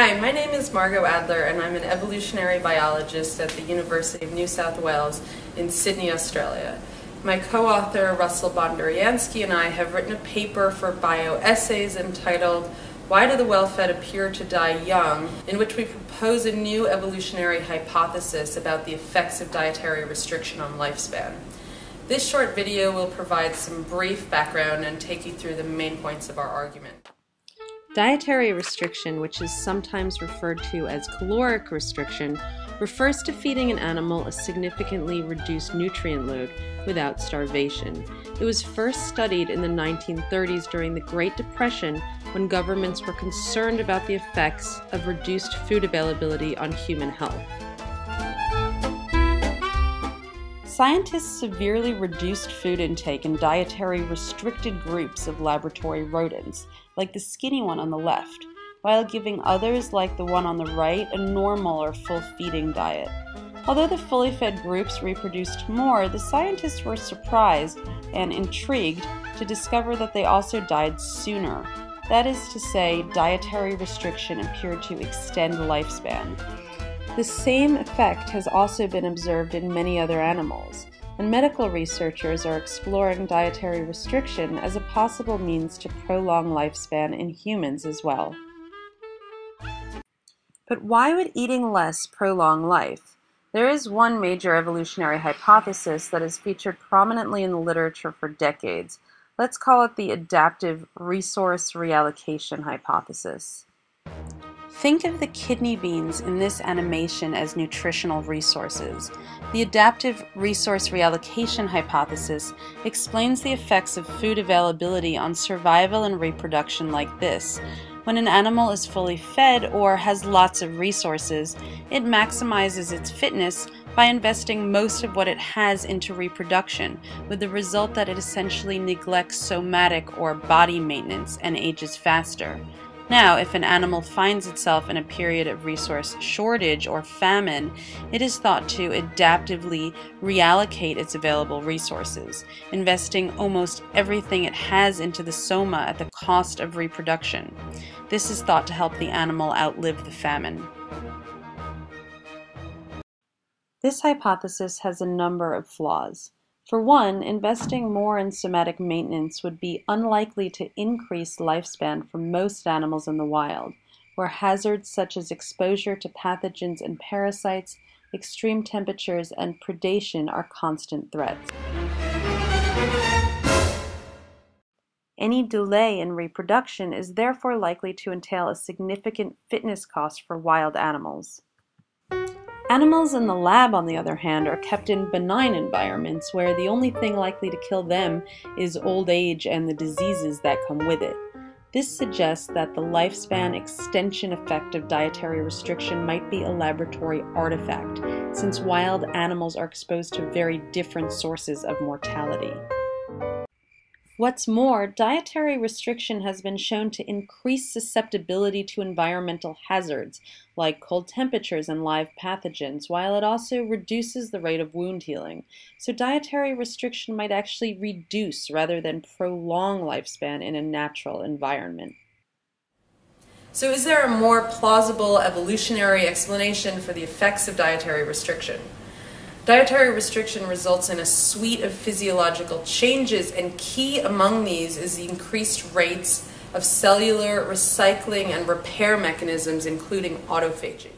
Hi, my name is Margo Adler and I'm an evolutionary biologist at the University of New South Wales in Sydney, Australia. My co-author Russell Bonduriansky and I have written a paper for Bio Essays entitled Why Do the Well-Fed Appear to Die Young?, in which we propose a new evolutionary hypothesis about the effects of dietary restriction on lifespan. This short video will provide some brief background and take you through the main points of our argument. Dietary restriction, which is sometimes referred to as caloric restriction, refers to feeding an animal a significantly reduced nutrient load without starvation. It was first studied in the 1930s during the Great Depression when governments were concerned about the effects of reduced food availability on human health. Scientists severely reduced food intake in dietary restricted groups of laboratory rodents, like the skinny one on the left, while giving others, like the one on the right, a normal or full feeding diet. Although the fully fed groups reproduced more, the scientists were surprised and intrigued to discover that they also died sooner. That is to say, dietary restriction appeared to extend lifespan. The same effect has also been observed in many other animals, and medical researchers are exploring dietary restriction as a possible means to prolong lifespan in humans as well. But why would eating less prolong life? There is one major evolutionary hypothesis that is featured prominently in the literature for decades. Let's call it the adaptive resource reallocation hypothesis. Think of the kidney beans in this animation as nutritional resources. The adaptive resource reallocation hypothesis explains the effects of food availability on survival and reproduction like this. When an animal is fully fed or has lots of resources, it maximizes its fitness by investing most of what it has into reproduction, with the result that it essentially neglects somatic or body maintenance and ages faster. Now, if an animal finds itself in a period of resource shortage or famine, it is thought to adaptively reallocate its available resources, investing almost everything it has into the soma at the cost of reproduction. This is thought to help the animal outlive the famine. This hypothesis has a number of flaws. For one, investing more in somatic maintenance would be unlikely to increase lifespan for most animals in the wild, where hazards such as exposure to pathogens and parasites, extreme temperatures, and predation are constant threats. Any delay in reproduction is therefore likely to entail a significant fitness cost for wild animals. Animals in the lab, on the other hand, are kept in benign environments where the only thing likely to kill them is old age and the diseases that come with it. This suggests that the lifespan extension effect of dietary restriction might be a laboratory artifact, since wild animals are exposed to very different sources of mortality. What's more, dietary restriction has been shown to increase susceptibility to environmental hazards, like cold temperatures and live pathogens, while it also reduces the rate of wound healing. So dietary restriction might actually reduce rather than prolong lifespan in a natural environment. So is there a more plausible evolutionary explanation for the effects of dietary restriction? Dietary restriction results in a suite of physiological changes, and key among these is the increased rates of cellular recycling and repair mechanisms, including autophagy.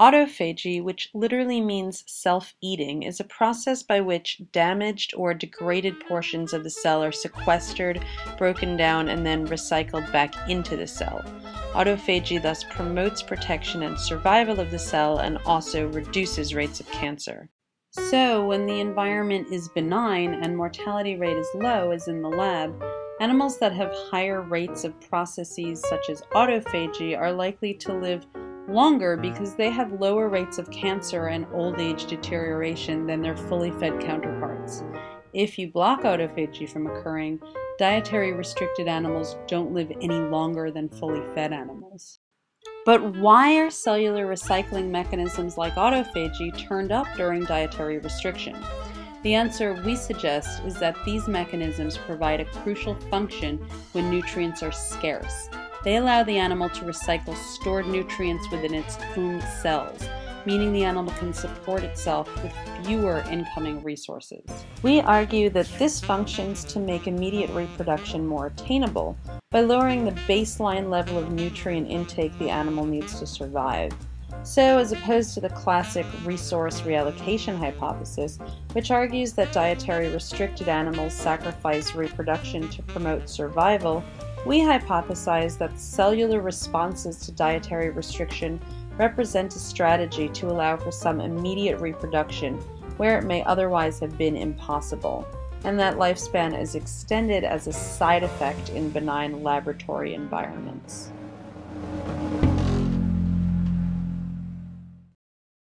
Autophagy, which literally means self-eating, is a process by which damaged or degraded portions of the cell are sequestered, broken down, and then recycled back into the cell. Autophagy thus promotes protection and survival of the cell and also reduces rates of cancer. So, when the environment is benign and mortality rate is low, as in the lab, animals that have higher rates of processes such as autophagy are likely to live longer because they have lower rates of cancer and old age deterioration than their fully fed counterparts. If you block autophagy from occurring, dietary restricted animals don't live any longer than fully fed animals. But why are cellular recycling mechanisms like autophagy turned up during dietary restriction? The answer we suggest is that these mechanisms provide a crucial function when nutrients are scarce. They allow the animal to recycle stored nutrients within its food cells, meaning the animal can support itself with fewer incoming resources. We argue that this functions to make immediate reproduction more attainable by lowering the baseline level of nutrient intake the animal needs to survive. So, as opposed to the classic resource reallocation hypothesis, which argues that dietary restricted animals sacrifice reproduction to promote survival, we hypothesize that cellular responses to dietary restriction represent a strategy to allow for some immediate reproduction where it may otherwise have been impossible, and that lifespan is extended as a side effect in benign laboratory environments.